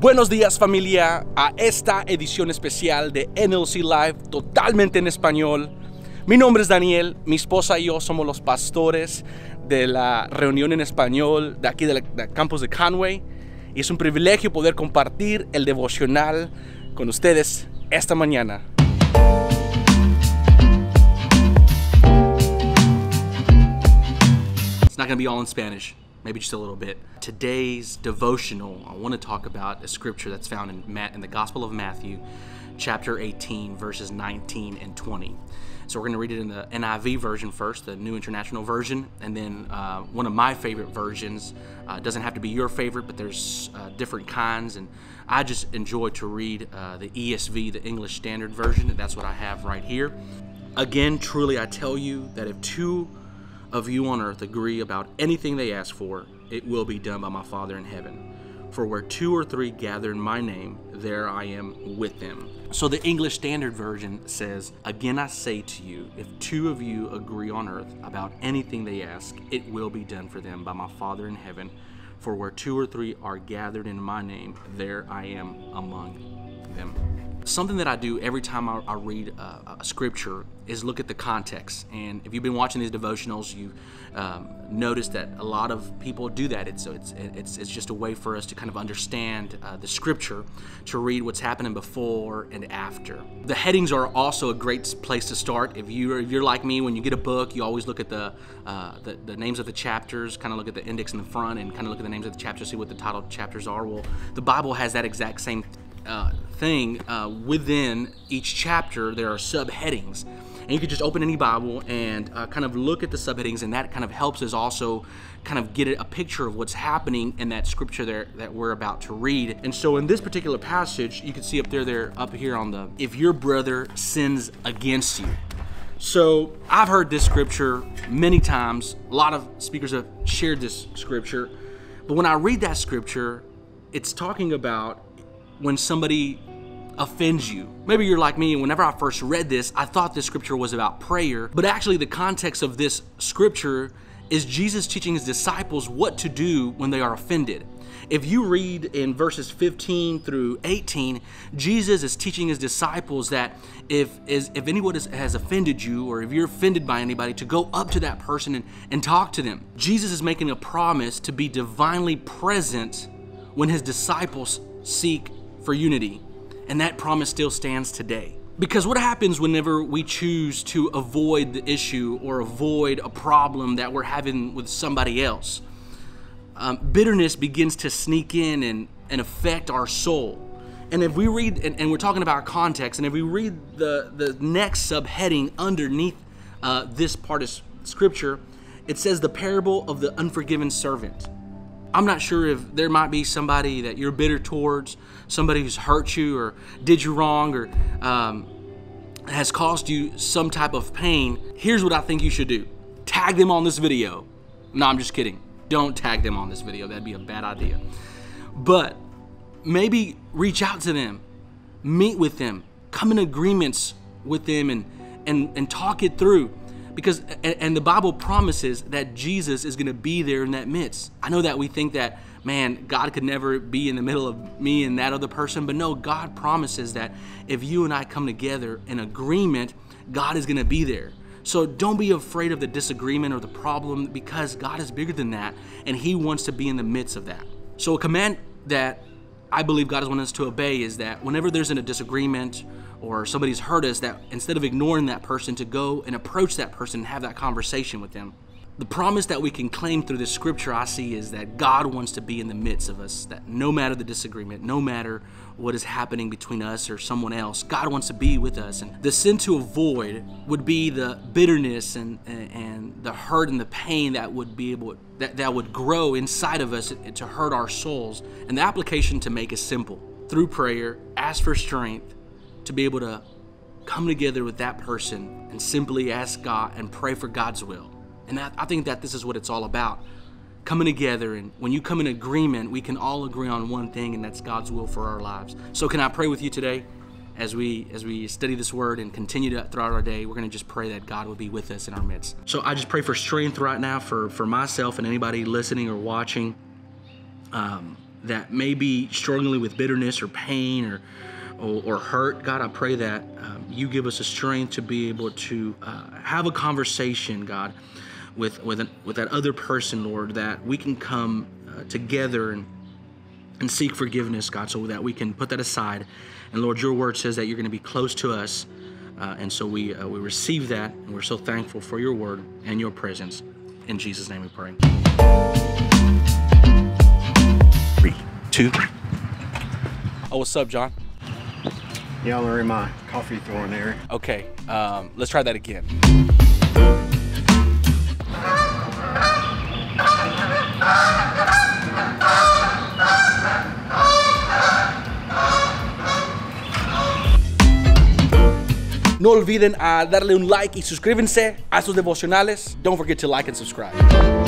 Buenos días familia, a esta edición especial de NLC Live, totalmente en español. Mi nombre es Daniel, mi esposa y yo somos los pastores de la reunión en español de aquí de Campus de Conway. Y es un privilegio poder compartir el devocional con ustedes esta mañana. It's not going to be all in Spanish. Maybe just a little bit. Today's devotional, I want to talk about a scripture that's found in the Gospel of Matthew, chapter 18, verses 19 and 20. So we're going to read it in the NIV version first, the New International Version, and then one of my favorite versions. Doesn't have to be your favorite, but there's different kinds, and I just enjoy to read the ESV, the English Standard Version, and that's what I have right here. Again, truly I tell you that if two of you on earth agree about anything they ask for, it will be done by my Father in heaven. For where two or three gather in my name, there I am with them. So the English Standard Version says, again I say to you, if two of you agree on earth about anything they ask, it will be done for them by my Father in heaven. For where two or three are gathered in my name, there I am among them. Something that I do every time I read a scripture is look at the context. And if you've been watching these devotionals, you've noticed that a lot of people do that. It's just a way for us to kind of understand the scripture, to read what's happening before and after. The headings are also a great place to start. If you're like me, when you get a book, you always look at the names of the chapters, kind of look at the index in the front and kind of look at the names of the chapters, see what the title chapters are. Well, the Bible has that exact same thing. Within each chapter there are subheadings, and you can just open any Bible and kind of look at the subheadings, and that kind of helps us also kind of get a picture of what's happening in that scripture there that we're about to read. And so in this particular passage, you can see up here on the, if your brother sins against you. So I've heard this scripture many times, a lot of speakers have shared this scripture, but when I read that scripture, it's talking about when somebody offends you. Maybe you're like me, and whenever I first read this, I thought this scripture was about prayer, but actually the context of this scripture is Jesus teaching his disciples what to do when they are offended. If you read in verses 15 through 18, Jesus is teaching his disciples that if anyone has offended you, or if you're offended by anybody, to go up to that person and talk to them. Jesus is making a promise to be divinely present when his disciples seek for unity. And that promise still stands today. Because what happens whenever we choose to avoid the issue or avoid a problem that we're having with somebody else? Bitterness begins to sneak in and affect our soul. And if we read, and we're talking about context, and if we read the next subheading underneath this part of scripture, it says the parable of the unforgiven servant. I'm not sure if there might be somebody that you're bitter towards, somebody who's hurt you or did you wrong or has caused you some type of pain. Here's what I think you should do. Tag them on this video. No, I'm just kidding. Don't tag them on this video. That'd be a bad idea. But maybe reach out to them, meet with them, come in agreements with them and talk it through. Because, and the Bible promises that Jesus is going to be there in that midst. I know that we think that, man, God could never be in the middle of me and that other person, but no, God promises that if you and I come together in agreement, God is going to be there. So don't be afraid of the disagreement or the problem, because God is bigger than that, and he wants to be in the midst of that. So a command that I believe God is wanting us to obey is that whenever there's a disagreement or somebody's hurt us, that instead of ignoring that person, to go and approach that person and have that conversation with them. The promise that we can claim through this scripture I see is that God wants to be in the midst of us, that no matter the disagreement, no matter what is happening between us or someone else, God wants to be with us. And the sin to avoid would be the bitterness and the hurt and the pain that would be able that would grow inside of us to hurt our souls. And the application to make is simple. Through prayer, ask for strength to be able to come together with that person and simply ask God and pray for God's will. And I think that this is what it's all about. Coming together, and when you come in agreement, we can all agree on one thing, and that's God's will for our lives. So can I pray with you today? As we study this word and continue throughout our day, we're gonna just pray that God will be with us in our midst. So I just pray for strength right now for myself and anybody listening or watching. that may be struggling with bitterness or pain or hurt, God, I pray that you give us the strength to be able to have a conversation, God, with that other person, Lord, that we can come together and seek forgiveness, God, so that we can put that aside. And Lord, your word says that you're going to be close to us. And so we receive that, and we're so thankful for your word and your presence. In Jesus' name we pray. 3, 2. Oh, what's up, John? Y'all are in my coffee throwing area. Okay, let's try that again. No olviden a darle un like y suscríbanse a sus devocionales. Don't forget to like and subscribe.